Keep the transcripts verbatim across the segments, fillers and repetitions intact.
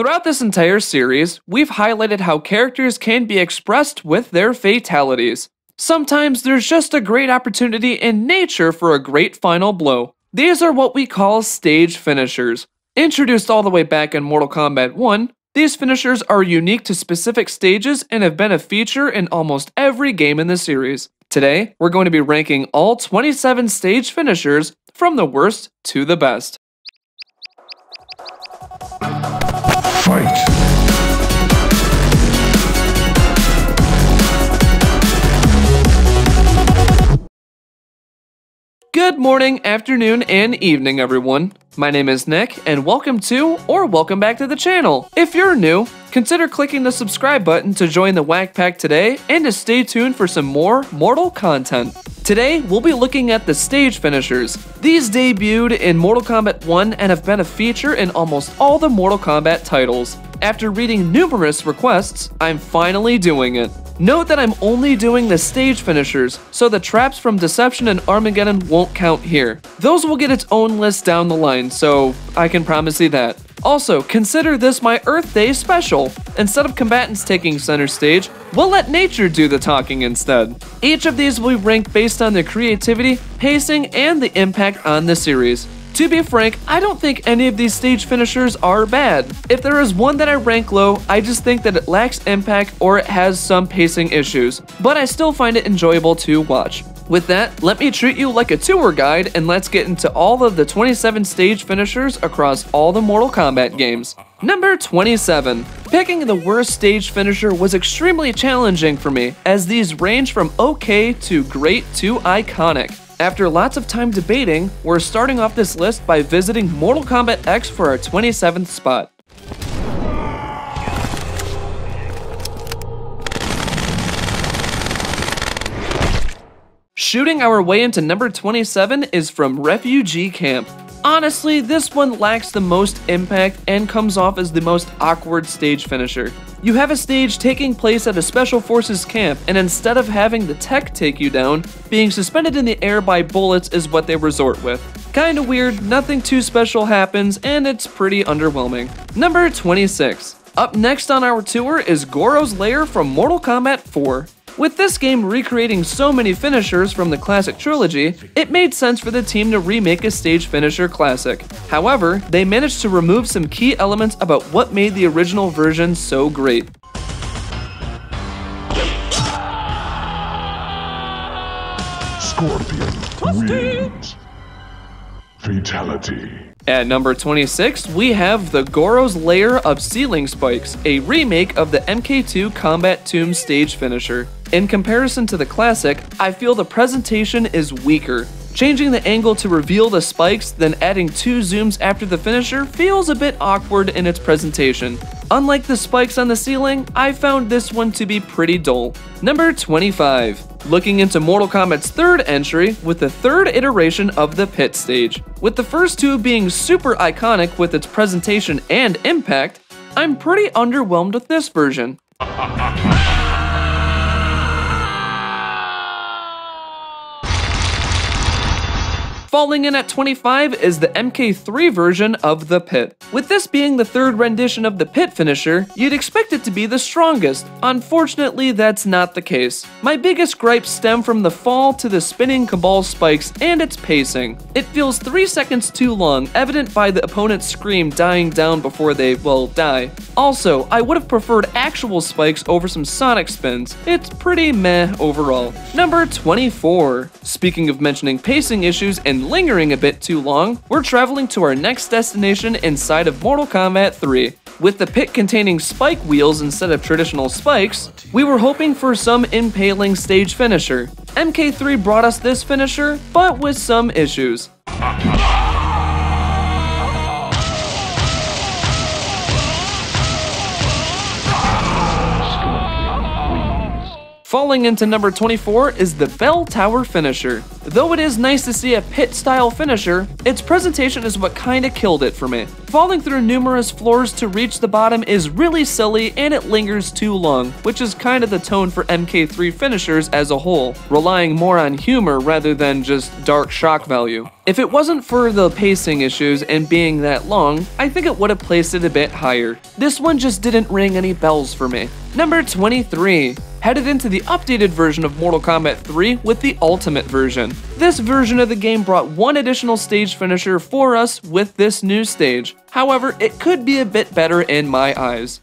Throughout this entire series, we've highlighted how characters can be expressed with their fatalities. Sometimes there's just a great opportunity in nature for a great final blow. These are what we call stage finishers. Introduced all the way back in Mortal Kombat one, these finishers are unique to specific stages and have been a feature in almost every game in the series. Today, we're going to be ranking all twenty-seven stage finishers from the worst to the best. Fight. Good morning, afternoon, and evening, everyone. My name is Nick, and welcome to, or welcome back to the channel. If you're new, consider clicking the subscribe button to join the Whack Pack today and to stay tuned for some more Mortal content. Today, we'll be looking at the stage finishers. These debuted in Mortal Kombat one and have been a feature in almost all the Mortal Kombat titles. After reading numerous requests, I'm finally doing it. Note that I'm only doing the stage finishers, so the traps from Deception and Armageddon won't count here. Those will get its own list down the line, so I can promise you that. Also, consider this my Earth Day special. Instead of combatants taking center stage, we'll let nature do the talking instead. Each of these will be ranked based on their creativity, pacing, and the impact on the series. To be frank, I don't think any of these stage finishers are bad. If there is one that I rank low, I just think that it lacks impact or it has some pacing issues, but I still find it enjoyable to watch. With that, let me treat you like a tour guide and let's get into all of the twenty-seven stage finishers across all the Mortal Kombat games. Number twenty-seven. Picking the worst stage finisher was extremely challenging for me, as these range from okay to great to iconic. After lots of time debating, we're starting off this list by visiting Mortal Kombat X for our twenty-seventh spot. Shooting our way into number twenty-seven is from Refugee Camp. Honestly, this one lacks the most impact and comes off as the most awkward stage finisher. You have a stage taking place at a Special Forces camp, and instead of having the tech take you down, being suspended in the air by bullets is what they resort with. Kinda weird, nothing too special happens, and it's pretty underwhelming. Number twenty-six. Up next on our tour is Goro's Lair from Mortal Kombat four. With this game recreating so many finishers from the classic trilogy, it made sense for the team to remake a stage finisher classic. However, they managed to remove some key elements about what made the original version so great. Scorpion wins. Fatality. At number twenty-six, we have the Goro's Lair of Ceiling Spikes, a remake of the M K two Combat Tomb stage finisher. In comparison to the classic, I feel the presentation is weaker. Changing the angle to reveal the spikes, then adding two zooms after the finisher feels a bit awkward in its presentation. Unlike the spikes on the ceiling, I found this one to be pretty dull. Number twenty-five. Looking into Mortal Kombat's third entry with the third iteration of the Pit stage. With the first two being super iconic with its presentation and impact, I'm pretty underwhelmed with this version. Falling in at twenty-five is the M K three version of The Pit. With this being the third rendition of the Pit finisher, you'd expect it to be the strongest. Unfortunately, that's not the case. My biggest gripes stem from the fall to the spinning Cabal spikes and its pacing. It feels three seconds too long, evident by the opponent's scream dying down before they, well, die. Also, I would have preferred actual spikes over some sonic spins. It's pretty meh overall. Number twenty-four. Speaking of mentioning pacing issues and lingering a bit too long, we're traveling to our next destination inside of Mortal Kombat three. With the Pit containing spike wheels instead of traditional spikes, we were hoping for some impaling stage finisher. M K three brought us this finisher, but with some issues. Falling into number twenty-four is the Bell Tower finisher. Though it is nice to see a pit-style finisher, its presentation is what kinda killed it for me. Falling through numerous floors to reach the bottom is really silly and it lingers too long, which is kinda the tone for M K three finishers as a whole, relying more on humor rather than just dark shock value. If it wasn't for the pacing issues and being that long, I think it would've placed it a bit higher. This one just didn't ring any bells for me. Number twenty-three. Headed into the updated version of Mortal Kombat three with the Ultimate version. This version of the game brought one additional stage finisher for us with this new stage. However, it could be a bit better in my eyes.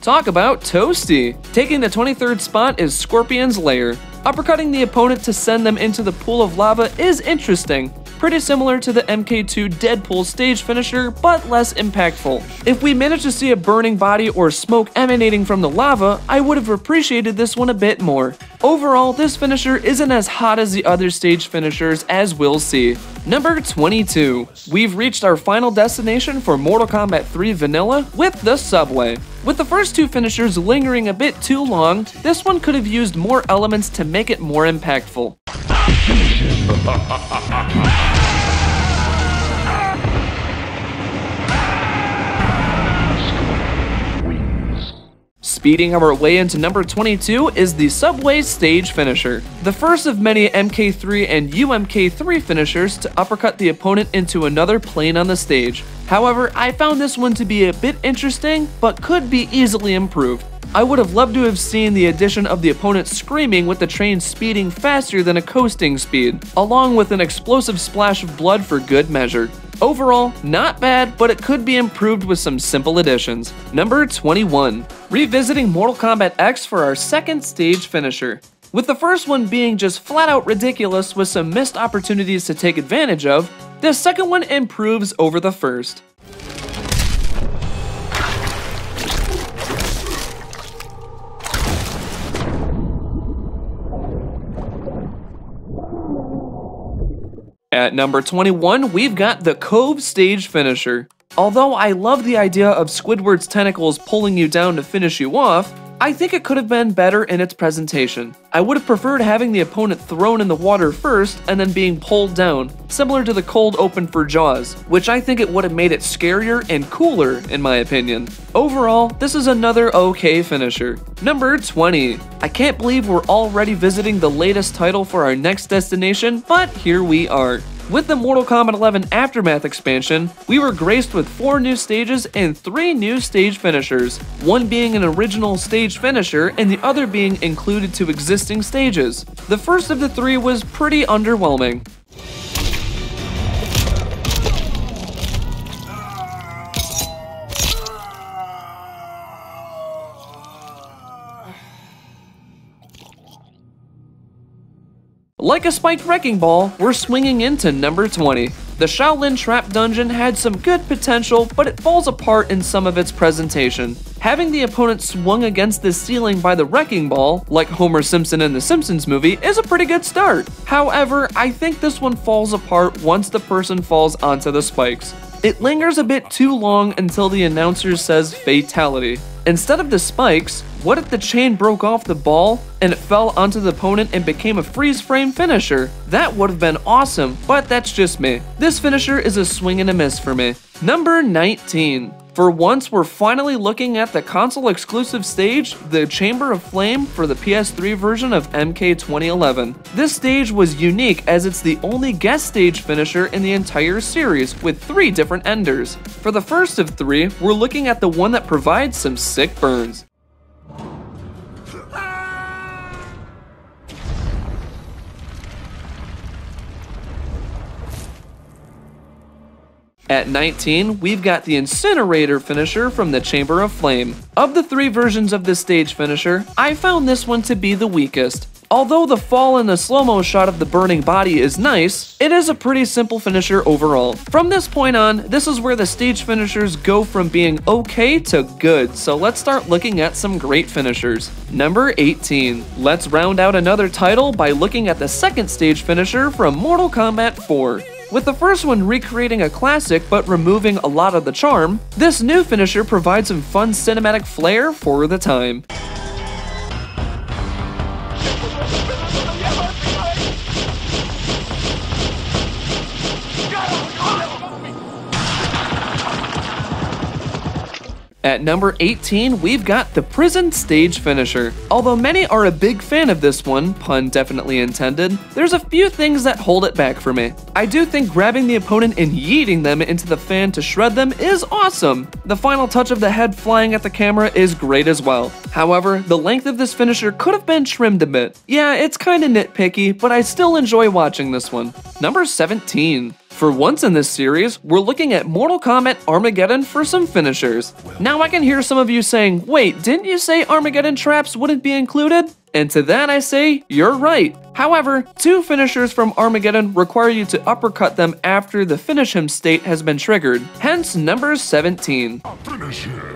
Talk about toasty! Taking the twenty-third spot is Scorpion's Lair. Uppercutting the opponent to send them into the pool of lava is interesting. Pretty similar to the M K two Deadpool stage finisher, but less impactful. If we managed to see a burning body or smoke emanating from the lava, I would have appreciated this one a bit more. Overall, this finisher isn't as hot as the other stage finishers, as we'll see. Number twenty-two. We've reached our final destination for Mortal Kombat three Vanilla with the Subway. With the first two finishers lingering a bit too long, this one could have used more elements to make it more impactful. Speeding our way into number twenty-two is the Subway stage finisher. The first of many M K three and U M K three finishers to uppercut the opponent into another plane on the stage. However, I found this one to be a bit interesting, but could be easily improved. I would have loved to have seen the addition of the opponent screaming with the train speeding faster than a coasting speed, along with an explosive splash of blood for good measure. Overall, not bad, but it could be improved with some simple additions. Number twenty-one. Revisiting Mortal Kombat X for our second stage finisher. With the first one being just flat out ridiculous with some missed opportunities to take advantage of, the second one improves over the first. At number twenty-one, we've got the Cove stage finisher. Although I love the idea of Squidward's tentacles pulling you down to finish you off, I think it could have been better in its presentation. I would have preferred having the opponent thrown in the water first and then being pulled down, similar to the cold open for Jaws, which I think it would have made it scarier and cooler in my opinion. Overall, this is another okay finisher. Number twenty. I can't believe we're already visiting the latest title for our next destination, but here we are. With the Mortal Kombat eleven Aftermath expansion, we were graced with four new stages and three new stage finishers, one being an original stage finisher and the other being included to existing stages. The first of the three was pretty underwhelming. Like a spiked wrecking ball, we're swinging into number twenty. The Shaolin Trap dungeon had some good potential, but it falls apart in some of its presentation. Having the opponent swung against the ceiling by the wrecking ball, like Homer Simpson in the Simpsons movie, is a pretty good start. However, I think this one falls apart once the person falls onto the spikes. It lingers a bit too long until the announcer says fatality. Instead of the spikes, what if the chain broke off the ball and it fell onto the opponent and became a freeze frame finisher? That would have been awesome, but that's just me. This finisher is a swing and a miss for me. Number nineteen. For once, we're finally looking at the console exclusive stage, the Chamber of Flame for the P S three version of M K twenty eleven. This stage was unique as it's the only guest stage finisher in the entire series with three different enders. For the first of three, we're looking at the one that provides some sick burns. At nineteen, we've got the Incinerator finisher from the Chamber of Flame. Of the three versions of this stage finisher, I found this one to be the weakest. Although the fall and the slow-mo shot of the burning body is nice, it is a pretty simple finisher overall. From this point on, this is where the stage finishers go from being okay to good, so let's start looking at some great finishers. Number eighteen. Let's round out another title by looking at the second stage finisher from Mortal Kombat four. With the first one recreating a classic but removing a lot of the charm, this new finisher provides some fun cinematic flair for the time. At number eighteen, we've got the Prison Stage Finisher. Although many are a big fan of this one, pun definitely intended, there's a few things that hold it back for me. I do think grabbing the opponent and yeeting them into the fan to shred them is awesome. The final touch of the head flying at the camera is great as well. However, the length of this finisher could have been trimmed a bit. Yeah, it's kinda nitpicky, but I still enjoy watching this one. Number seventeen. For once in this series, we're looking at Mortal Kombat Armageddon for some finishers. Now I can hear some of you saying, wait, didn't you say Armageddon traps wouldn't be included? And to that I say, you're right. However, two finishers from Armageddon require you to uppercut them after the finish him state has been triggered, hence number seventeen. I'll finish him.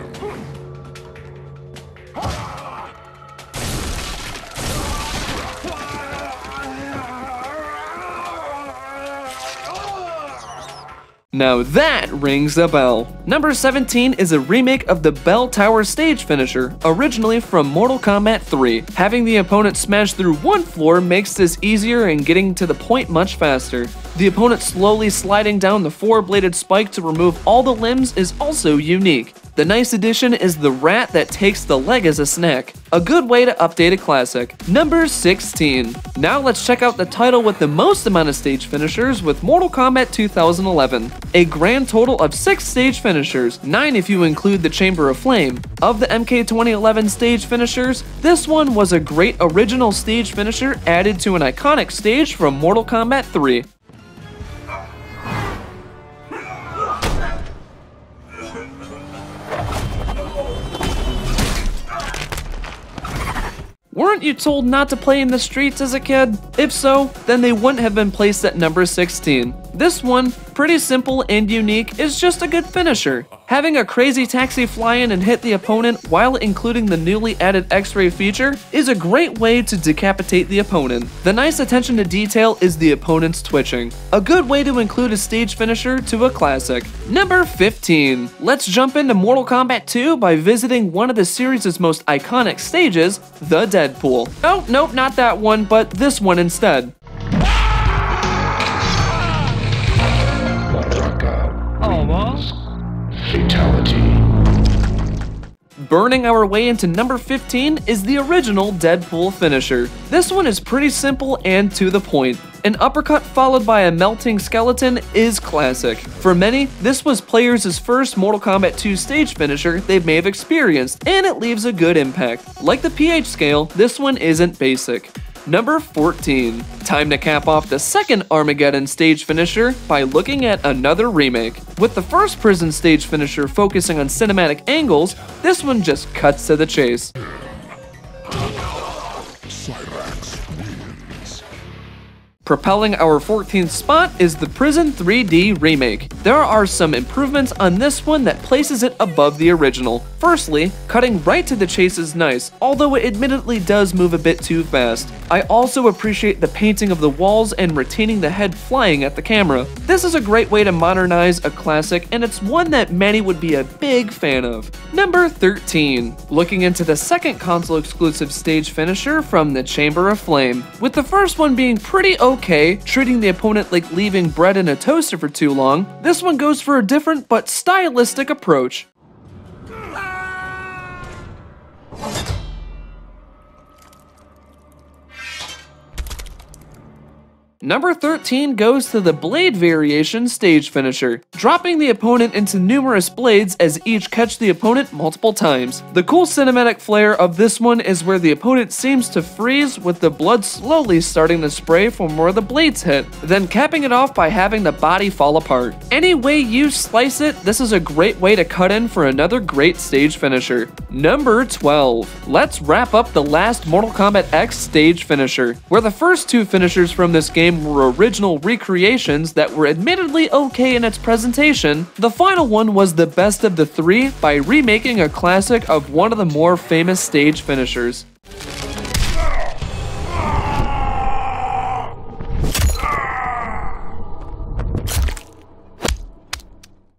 Now that rings a bell. Number seventeen is a remake of the Bell Tower stage finisher, originally from Mortal Kombat three. Having the opponent smash through one floor makes this easier and getting to the point much faster. The opponent slowly sliding down the four-bladed spike to remove all the limbs is also unique. The nice addition is the rat that takes the leg as a snack. A good way to update a classic. Number sixteen. Now let's check out the title with the most amount of stage finishers with Mortal Kombat two thousand eleven. A grand total of six stage finishers, nine if you include the Chamber of Flame. Of the M K twenty eleven stage finishers, this one was a great original stage finisher added to an iconic stage from Mortal Kombat three. Weren't you told not to play in the streets as a kid? If so, then they wouldn't have been placed at number sixteen. This one, pretty simple and unique, is just a good finisher. Having a crazy taxi fly in and hit the opponent while including the newly added X-ray feature is a great way to decapitate the opponent. The nice attention to detail is the opponent's twitching. A good way to include a stage finisher to a classic. Number fifteen. Let's jump into Mortal Kombat two by visiting one of the series' most iconic stages, the Deadpool. Oh, nope, not that one, but this one instead. Baraka. Almost. Fatality. Burning our way into number fifteen is the original Deadpool finisher. This one is pretty simple and to the point. An uppercut followed by a melting skeleton is classic. For many, this was players' first Mortal Kombat two stage finisher they may have experienced, and it leaves a good impact. Like the pH scale, this one isn't basic. Number fourteen. Time to cap off the second Armageddon stage finisher by looking at another remake. With the first Prison stage finisher focusing on cinematic angles, this one just cuts to the chase. Propelling our fourteenth spot is the Prison three D remake. There are some improvements on this one that places it above the original. Firstly, cutting right to the chase is nice, although it admittedly does move a bit too fast. I also appreciate the painting of the walls and retaining the head flying at the camera. This is a great way to modernize a classic, and it's one that many would be a big fan of. Number thirteen. Looking into the second console exclusive stage finisher from the Chamber of Flame. With the first one being pretty over okay, treating the opponent like leaving bread in a toaster for too long, this one goes for a different but stylistic approach. Number thirteen goes to the Blade Variation stage finisher, dropping the opponent into numerous blades as each catch the opponent multiple times. The cool cinematic flair of this one is where the opponent seems to freeze with the blood slowly starting to spray from where the blades hit, then capping it off by having the body fall apart. Any way you slice it, this is a great way to cut in for another great stage finisher. Number twelve. Let's wrap up the last Mortal Kombat X stage finisher, where the first two finishers from this game were original recreations that were admittedly okay in its presentation, the final one was the best of the three by remaking a classic of one of the more famous stage finishers.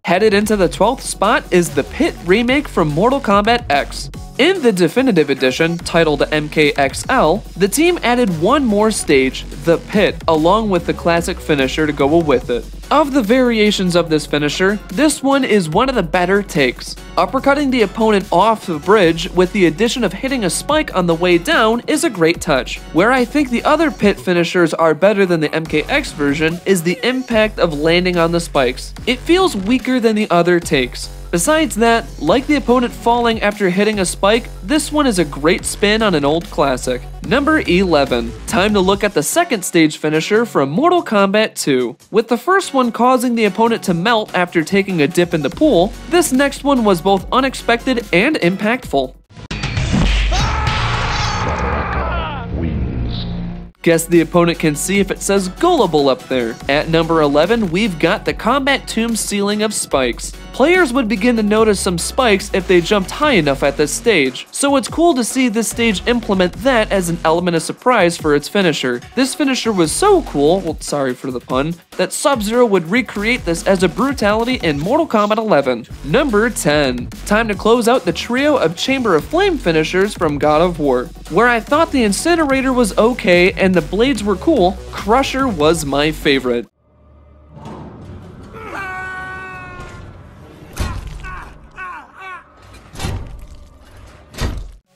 Headed into the twelfth spot is The Pit remake from Mortal Kombat X. In the Definitive Edition, titled M K X L, the team added one more stage, The Pit, along with the classic finisher to go with it. Of the variations of this finisher, this one is one of the better takes. Uppercutting the opponent off the bridge with the addition of hitting a spike on the way down is a great touch. Where I think the other Pit finishers are better than the M K X version is the impact of landing on the spikes. It feels weaker than the other takes. Besides that, like the opponent falling after hitting a spike, this one is a great spin on an old classic. Number eleven. Time to look at the second stage finisher from Mortal Kombat two. With the first one causing the opponent to melt after taking a dip in the pool, this next one was both unexpected and impactful. Guess the opponent can see if it says gullible up there. At number eleven, we've got the Combat Tomb ceiling of spikes. Players would begin to notice some spikes if they jumped high enough at this stage, so it's cool to see this stage implement that as an element of surprise for its finisher. This finisher was so cool, well, sorry for the pun, that Sub Zero would recreate this as a brutality in Mortal Kombat eleven. Number ten. Time to close out the trio of Chamber of Flame finishers from God of War. Where I thought the incinerator was okay and the blades were cool, Crusher was my favorite.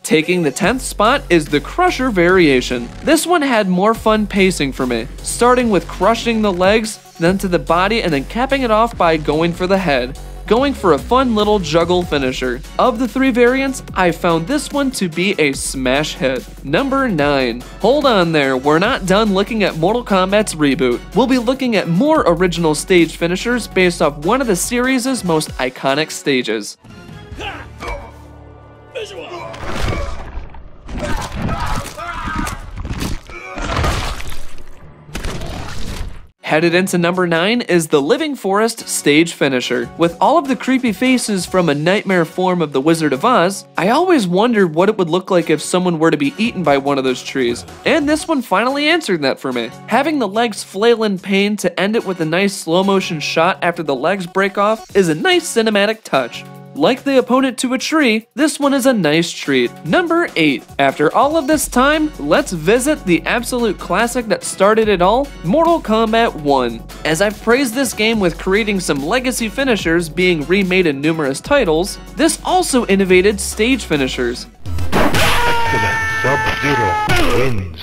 Taking the tenth spot is the Crusher variation. This one had more fun pacing for me, starting with crushing the legs, then to the body, and then capping it off by going for the head. Going for a fun little juggle finisher. Of the three variants, I found this one to be a smash hit. Number nine. Hold on there, we're not done looking at Mortal Kombat's reboot. We'll be looking at more original stage finishers based off one of the series' most iconic stages. Headed into number nine is the Living Forest stage finisher. With all of the creepy faces from A Nightmare Form of the Wizard of Oz, I always wondered what it would look like if someone were to be eaten by one of those trees, and this one finally answered that for me. Having the legs flail in pain to end it with a nice slow motion shot after the legs break off is a nice cinematic touch. Like the opponent to a tree, this one is a nice treat. Number eight. After all of this time, let's visit the absolute classic that started it all, Mortal Kombat one. As I've praised this game with creating some legacy finishers being remade in numerous titles, this also innovated stage finishers. Excellent. Sub Zero wins.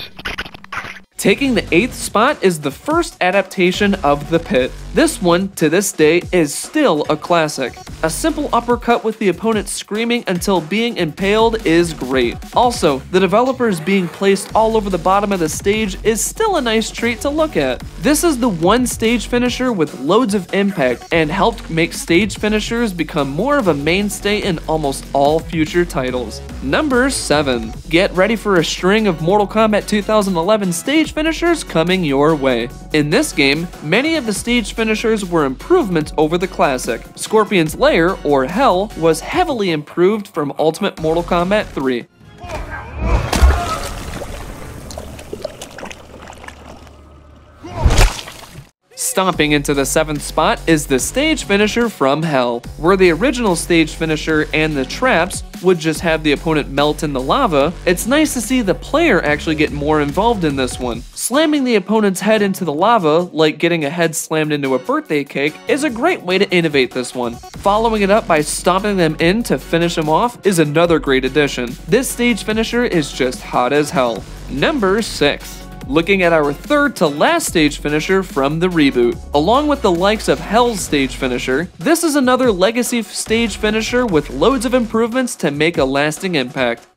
Taking the eighth spot is the first adaptation of The Pit. This one, to this day, is still a classic. A simple uppercut with the opponent screaming until being impaled is great. Also, the developers being placed all over the bottom of the stage is still a nice treat to look at. This is the one stage finisher with loads of impact and helped make stage finishers become more of a mainstay in almost all future titles. Number seven. Get ready for a string of Mortal Kombat two thousand eleven stage finishers coming your way. In this game, many of the stage finishers were improvements over the classic. Scorpion's Lair, or Hell, was heavily improved from Ultimate Mortal Kombat three. Stomping into the seventh spot is the stage finisher from Hell, where the original stage finisher and the traps would just have the opponent melt in the lava. It's nice to see the player actually get more involved in this one. Slamming the opponent's head into the lava, like getting a head slammed into a birthday cake, is a great way to innovate this one. Following it up by stomping them in to finish them off is another great addition. This stage finisher is just hot as hell. Number six. Looking at our third to last stage finisher from the reboot. Along with the likes of Hell's stage finisher, this is another legacy stage finisher with loads of improvements to make a lasting impact.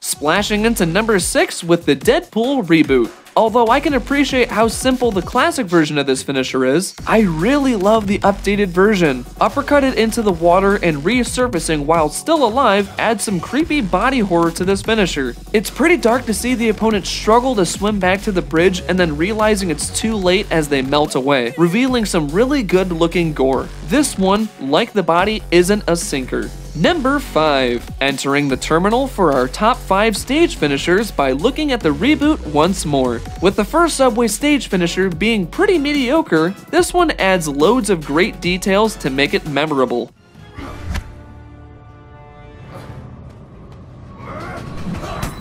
Splashing into number six with the Deadpool reboot. Although I can appreciate how simple the classic version of this finisher is, I really love the updated version. Uppercutted into the water and resurfacing while still alive adds some creepy body horror to this finisher. It's pretty dark to see the opponent struggle to swim back to the bridge and then realizing it's too late as they melt away, revealing some really good looking gore. This one, like the body, isn't a sinker. Number five. Entering the terminal for our top five stage finishers by looking at the reboot once more. With the first Subway stage finisher being pretty mediocre, this one adds loads of great details to make it memorable.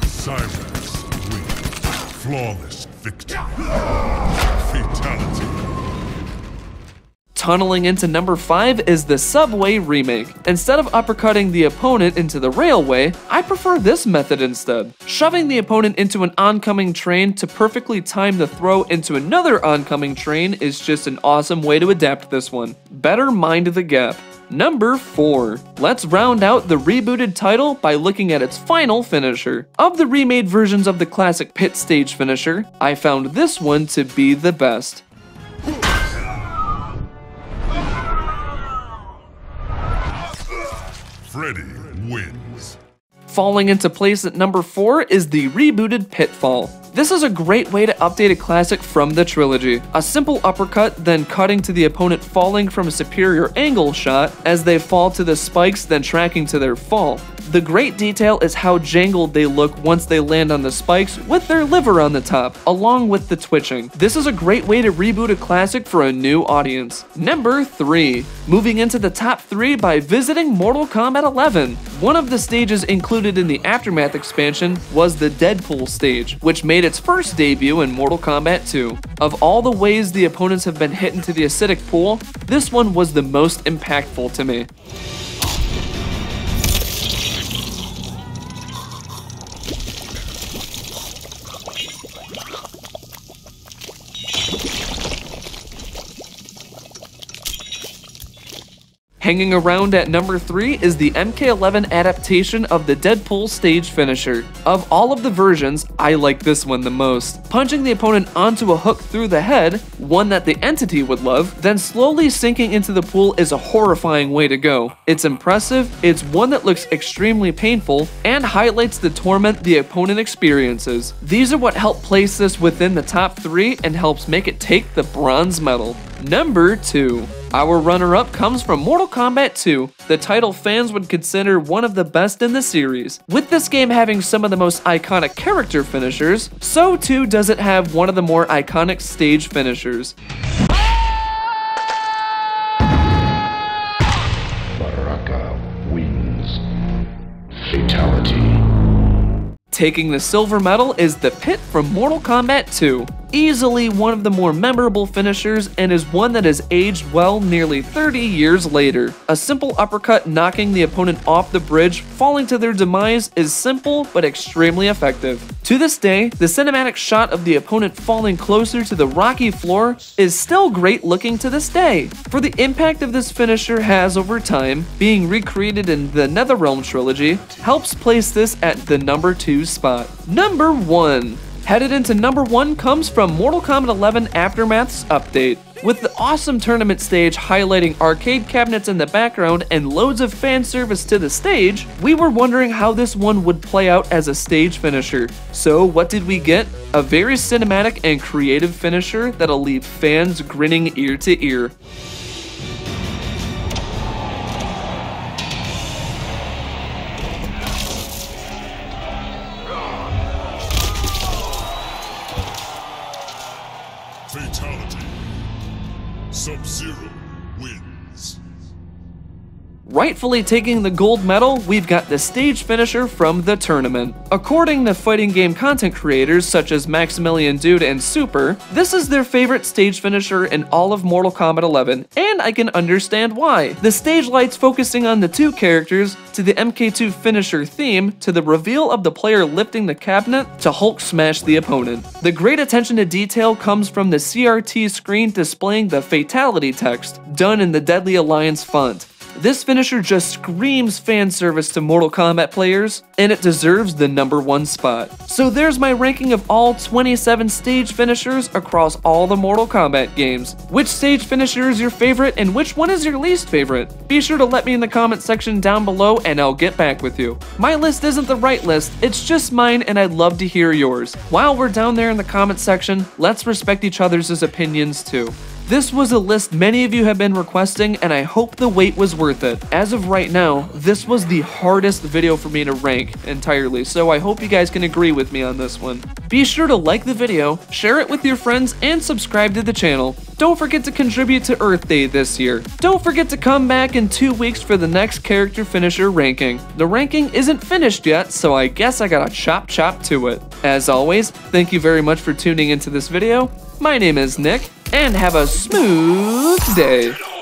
Cyrus wins. Flawless victory. Fatality. Tunneling into number five is the Subway remake. Instead of uppercutting the opponent into the railway, I prefer this method instead. Shoving the opponent into an oncoming train to perfectly time the throw into another oncoming train is just an awesome way to adapt this one. Better mind the gap. Number four. Let's round out the rebooted title by looking at its final finisher. Of the remade versions of the classic Pit stage finisher, I found this one to be the best. Freddy wins. Falling into place at number four is the rebooted Pitfall. This is a great way to update a classic from the trilogy. A simple uppercut, then cutting to the opponent falling from a superior angle shot as they fall to the spikes, then tracking to their fall. The great detail is how jangled they look once they land on the spikes with their liver on the top, along with the twitching. This is a great way to reboot a classic for a new audience. Number three. Moving into the top three by visiting Mortal Kombat eleven. One of the stages included in the Aftermath expansion was the Deadpool stage, which made its first debut in Mortal Kombat two. Of all the ways the opponents have been hit into the acidic pool, this one was the most impactful to me. Hanging around at number three is the M K eleven adaptation of the Deadpool stage finisher. Of all of the versions, I like this one the most. Punching the opponent onto a hook through the head, one that the entity would love, then slowly sinking into the pool is a horrifying way to go. It's impressive, it's one that looks extremely painful, and highlights the torment the opponent experiences. These are what help place this within the top three and helps make it take the bronze medal. Number two. Our runner-up comes from Mortal Kombat two, the title fans would consider one of the best in the series. With this game having some of the most iconic character finishers, so too does it have one of the more iconic stage finishers. Baraka wins. Fatality. Taking the silver medal is the Pit from Mortal Kombat two. Easily one of the more memorable finishers and is one that has aged well nearly thirty years later. A simple uppercut knocking the opponent off the bridge, falling to their demise is simple but extremely effective. To this day, the cinematic shot of the opponent falling closer to the rocky floor is still great looking to this day. For the impact of this finisher has over time, being recreated in the NetherRealm trilogy helps place this at the number two spot. Number one. Headed into number one comes from Mortal Kombat eleven Aftermath's update. With the awesome tournament stage highlighting arcade cabinets in the background and loads of fan service to the stage, we were wondering how this one would play out as a stage finisher. So what did we get? A very cinematic and creative finisher that'll leave fans grinning ear to ear. Sub Zero wins. Rightfully taking the gold medal, we've got the stage finisher from the tournament. According to fighting game content creators such as Maximilian Dude and Super, this is their favorite stage finisher in all of Mortal Kombat eleven, and I can understand why. The stage lights focusing on the two characters, to the M K two finisher theme, to the reveal of the player lifting the cabinet, to Hulk smash the opponent. The great attention to detail comes from the C R T screen displaying the fatality text, done in the Deadly Alliance font. This finisher just screams fan service to Mortal Kombat players, and it deserves the number one spot. So there's my ranking of all twenty-seven stage finishers across all the Mortal Kombat games. Which stage finisher is your favorite and which one is your least favorite? Be sure to let me in the comment section down below and I'll get back with you. My list isn't the right list, it's just mine and I'd love to hear yours. While we're down there in the comment section, let's respect each other's opinions too. This was a list many of you have been requesting, and I hope the wait was worth it. As of right now, this was the hardest video for me to rank entirely, so I hope you guys can agree with me on this one. Be sure to like the video, share it with your friends, and subscribe to the channel. Don't forget to contribute to Earth Day this year. Don't forget to come back in two weeks for the next character finisher ranking. The ranking isn't finished yet, so I guess I gotta chop chop to it. As always, thank you very much for tuning into this video. My name is Nick, and have a smooth day.